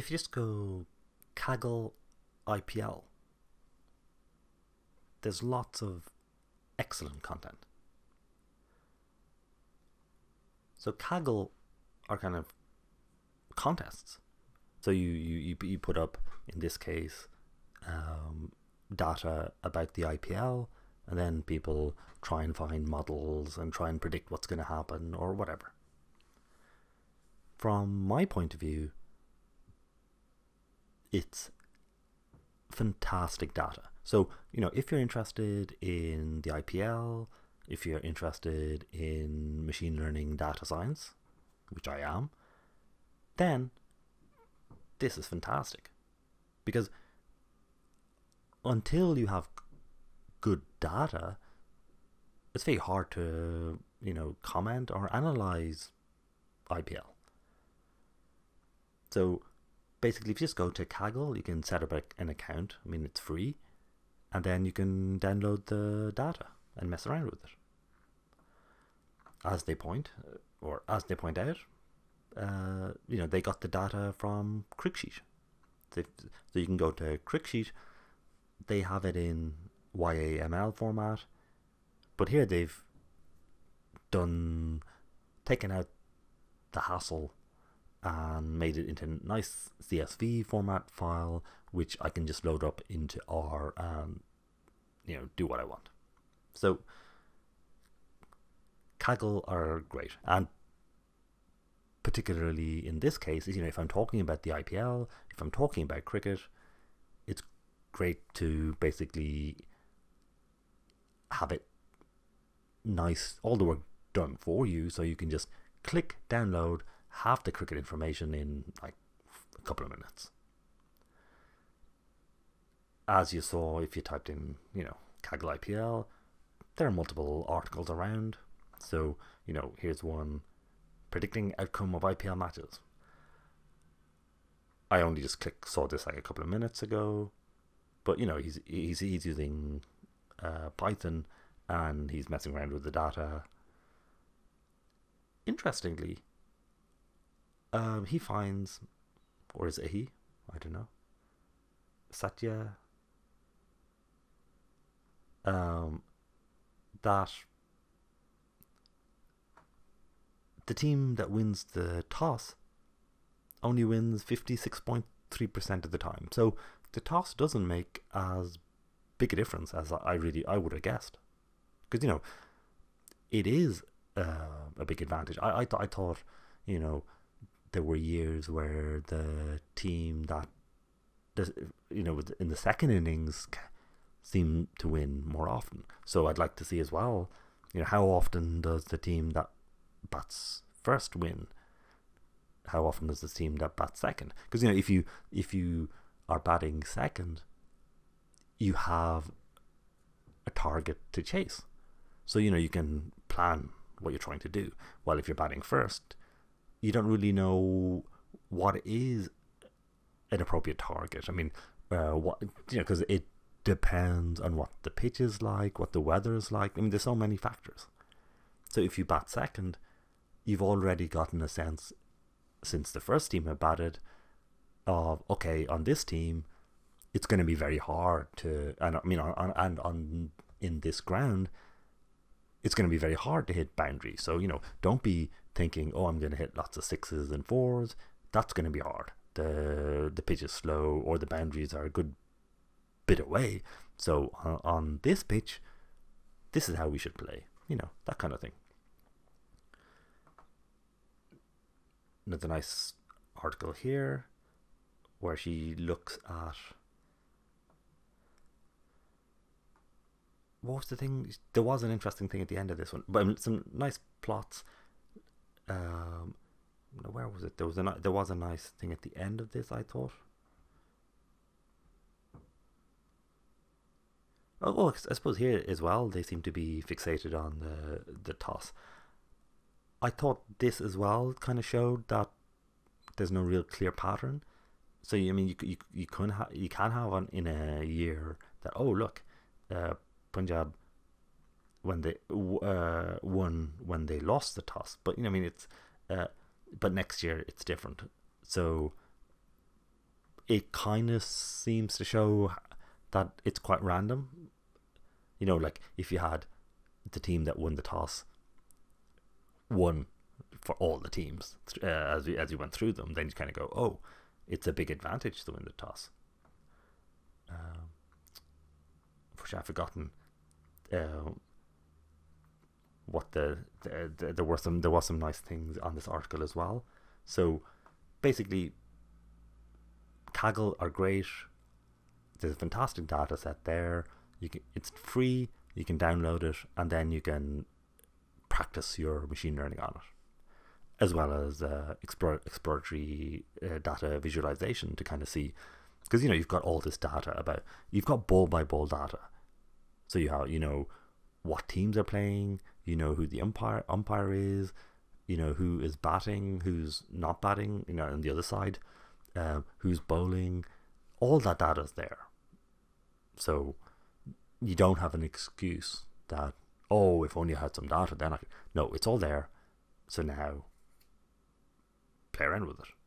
if you just go Kaggle IPL, there's lots of excellent content. So Kaggle are kind of contests. So you put up, in this case, data about the IPL, and then people try and find models and try and predict what's going to happen or whatever. From my point of view, it's fantastic data. So, you know, if you're interested in the IPL, if you're interested in machine learning data science, which I am, then this is fantastic. Because until you have good data, it's very hard to, you know, comment or analyze IPL. So basically, if you just go to Kaggle, you can set up an account. I mean, it's free, and then you can download the data and mess around with it. As they point out, you know, they got the data from Cricksheet. So you can go to Cricksheet. They have it in YAML format, but here they've taken out the hassle and made it into a nice CSV format file, which I can just load up into R and, you know, do what I want. So Kaggle are great, and particularly in this case, you know, if I'm talking about the IPL, if I'm talking about cricket, it's great to basically have it nice, all the work done for you, so you can just click download, have the cricket information in like a couple of minutes. As you saw, if you typed in, you know, Kaggle IPL, there are multiple articles around. So, you know, here's one, predicting outcome of IPL matches. I only just saw this like a couple of minutes ago, but you know, he's using Python and he's messing around with the data. Interestingly, he finds, or is it he? I don't know. Satya. That the team that wins the toss only wins 56.3% of the time. So the toss doesn't make as big a difference as I would have guessed, because, you know, it is a big advantage. I thought, you know, there were years where the team that, you know, in the second innings seemed to win more often. So I'd like to see as well, you know, how often does the team that bats first win? How often does the team that bats second? Because, you know, if you are batting second, you have a target to chase. So, you know, you can plan what you're trying to do. Well, if you're batting first, you don't really know what is an appropriate target. I mean, you know, because it depends on what the pitch is like, what the weather is like. I mean, there's so many factors. So if you bat second, you've already gotten a sense, since the first team have batted, of, okay, on this team, it's going to be very hard to, and I mean, in this ground, it's going to be very hard to hit boundaries. So, you know, don't be thinking, oh, I'm going to hit lots of 6s and 4s. That's going to be hard. The pitch is slow, or the boundaries are a good bit away. So on this pitch, this is how we should play. You know, that kind of thing. Another nice article here, where she looks at, what was the thing? There was an interesting thing at the end of this one, but some nice plots. Where was it? There was a nice thing at the end of this, I thought. Oh, I suppose here as well, they seem to be fixated on the toss. I thought this as well kind of showed that there's no real clear pattern. So, I mean, you can have on in a year that, oh look, Punjab when they won, when they lost the toss, but, you know, I mean, it's but next year it's different. So it kind of seems to show that it's quite random. You know, like if you had the team that won the toss won for all the teams as you went through them, then you kind of go, oh, it's a big advantage to win the toss. Which I've forgotten what the there were some nice things on this article as well. So basically, Kaggle are great. There's a fantastic data set there. You can, it's free. You can download it, and then you can practice your machine learning on it, as well as exploratory data visualization to kind of see, because you know you've got all this data about, you've got ball by ball data, so you have, you know, what teams are playing, you know who the umpire is, you know who is batting, who's not batting, you know, on the other side, who's bowling, all that data is there. So you don't have an excuse that, oh, if only I had some data, then I could. No, it's all there. So now, play around with it.